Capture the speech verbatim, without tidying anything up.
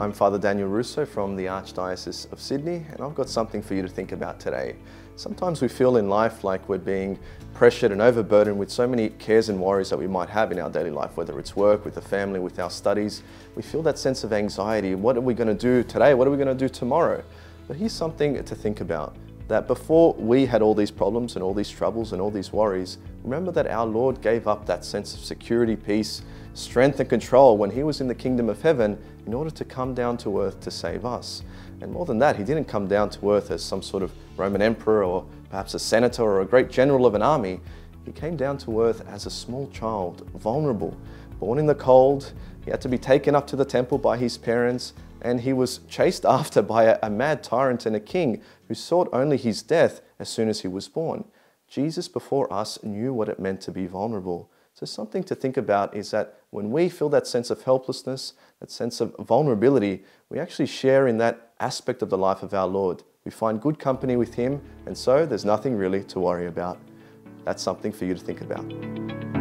I'm Father Daniele Russo from the Archdiocese of Sydney, and I've got something for you to think about today. Sometimes we feel in life like we're being pressured and overburdened with so many cares and worries that we might have in our daily life, whether it's work, with the family, with our studies. We feel that sense of anxiety. What are we going to do today? What are we going to do tomorrow? But here's something to think about, that before we had all these problems and all these troubles and all these worries, remember that our Lord gave up that sense of security, peace, strength and control when he was in the kingdom of heaven in order to come down to earth to save us. And more than that, he didn't come down to earth as some sort of Roman emperor or perhaps a senator or a great general of an army. He came down to earth as a small child, vulnerable, born in the cold. He had to be taken up to the temple by his parents, and he was chased after by a, a mad tyrant and a king who sought only his death as soon as he was born. Jesus before us knew what it meant to be vulnerable. So something to think about is that when we feel that sense of helplessness, that sense of vulnerability, we actually share in that aspect of the life of our Lord. We find good company with him, and so there's nothing really to worry about. That's something for you to think about.